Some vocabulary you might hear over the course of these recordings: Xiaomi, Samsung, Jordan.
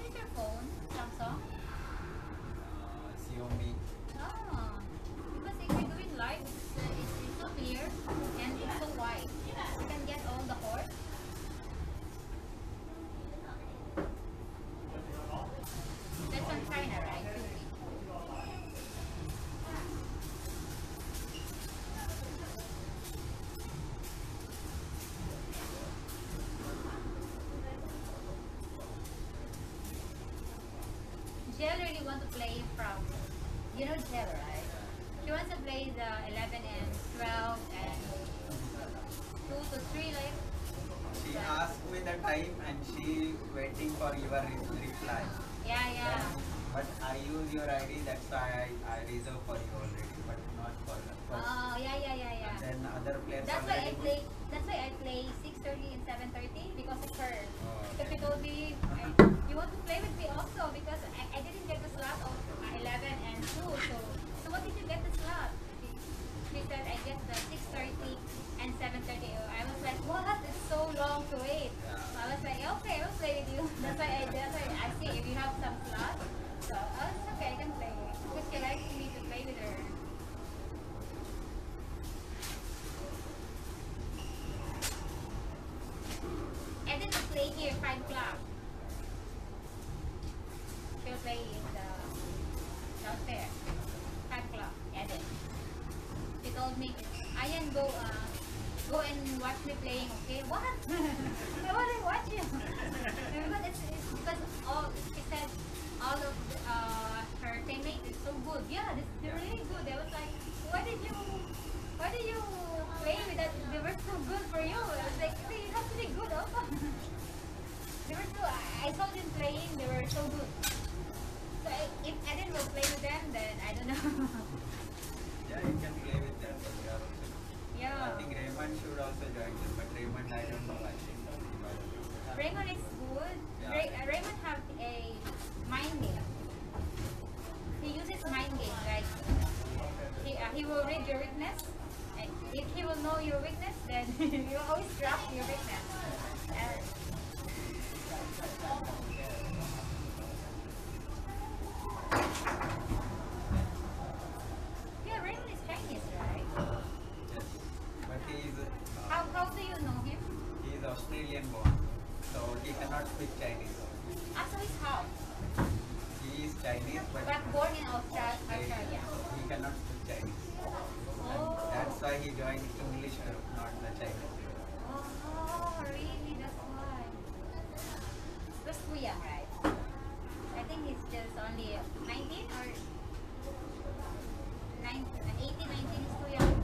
What is your phone? Samsung? Xiaomi. Ah, because if you're doing live, it's so clear and it's so wide. You can get all the horse. That's from China, right? Jel really want to play from, you know Jel, right? She wants to play the 11 and 12 and 2 to 3 like. She asked me the time and she waiting for your reply. Yeah. But I use your ID, that's why I reserve for you already, but not for her. Oh, yeah. And then other players. That's why I play 6:30 and 7:30 because of her. Because she told me, you want to play with me also because I didn't get the slot of 11 and 2. So what did you get the slot? She said I get the 6:30 and 7:30. I was like, what? It's so long to wait. So I was like, okay, I will play with you. That's why I see if you have some slot. So it's okay, I can play. Because she likes me to play with her. I did the play here 5 o'clock. She'll play in the downstairs. 5 o'clock. Edit. She told me, Ayan, go and watch me playing. Okay, what? I want to watch you. Because it's because all she said, all of her teammates is so good. Yeah, they're really good. I was like, why did you play with that? They were so good for you. I was like, hey, you have to be good also. They were so. I saw them playing. They were so good. So if I didn't go play with them, then I don't know. Yeah, you can play with them. But yeah, also. Yeah. I think Raymond should also join them, but Raymond, I don't know. I think Raymond is good. Yeah. Raymond have a mind game. He uses mind game like he will read your weakness. If he will know your weakness, then you always drop your weakness. Yeah, Raymond is Chinese, right? Yes. But he is... How do you know him? He is Australian born, so he cannot speak Chinese. Ah, so he's how? He is Chinese, but born in Australia. He cannot speak Chinese. Oh. That's why he joined English group, not the Chinese group. Oh, really? That's why. That's Kuya, right? I think he's just only 19 or 18, 19 is too young.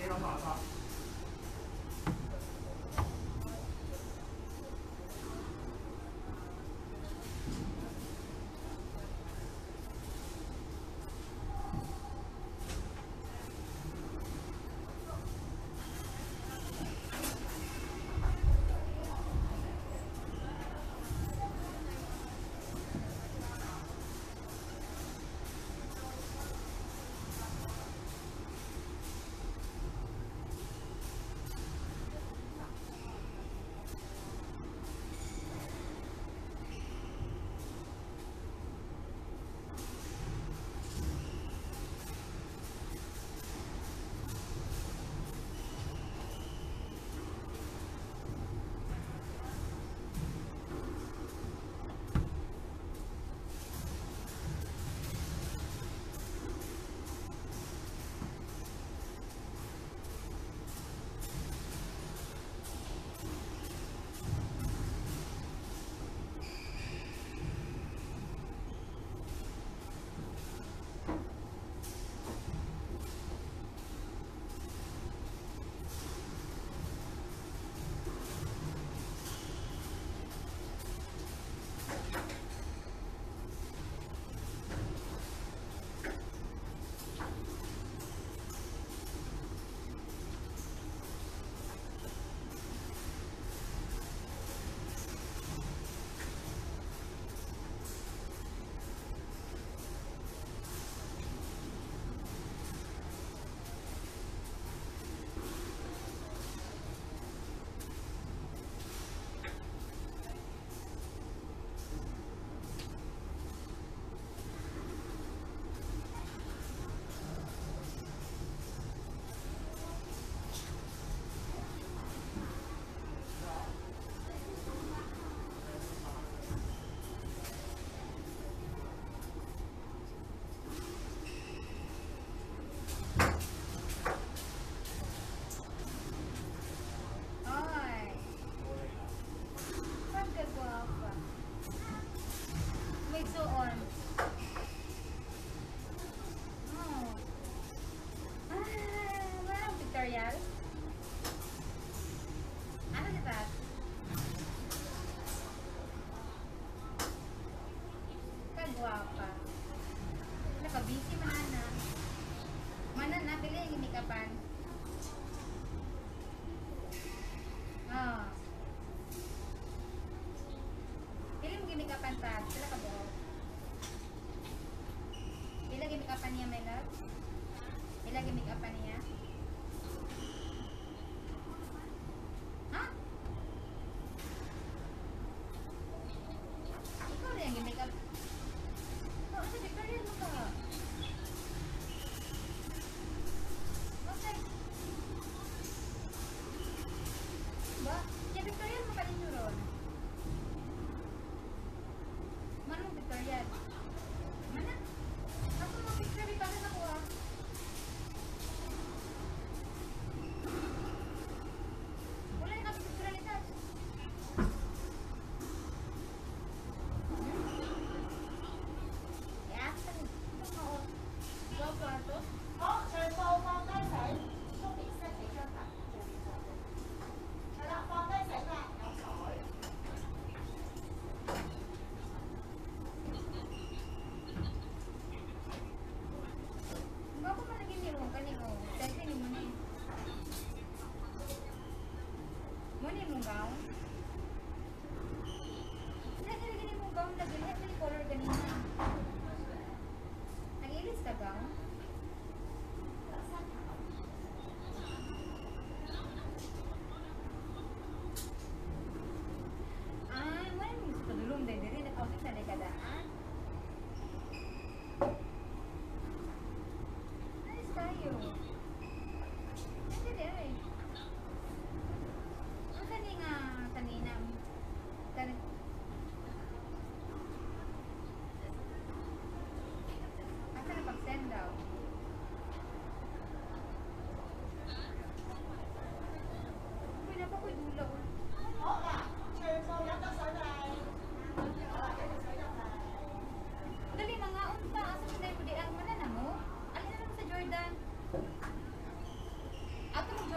Ang galing ah.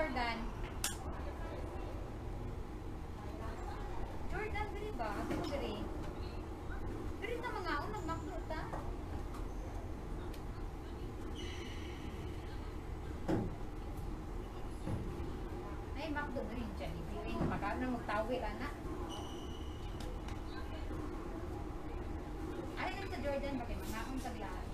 Jordan. Jordan, diri ba? Ato mo diri? Diri na mga unang makdot, ha? Ay, makdot diri dyan. Diri na magkaroon na magtawil, anak. Alin sa Jordan, bakit mga akong taglaan?